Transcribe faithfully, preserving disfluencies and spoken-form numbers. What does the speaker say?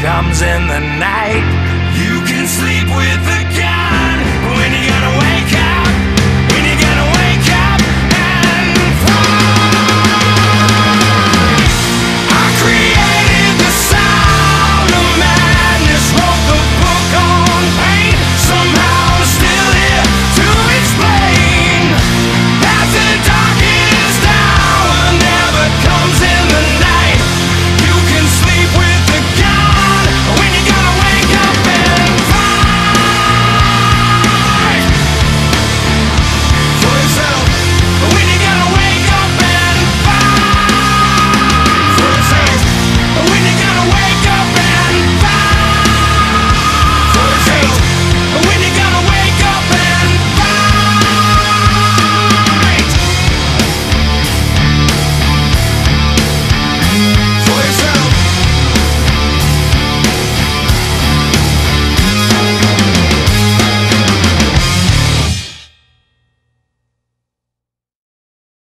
comes in the night, you can sleep with the cat.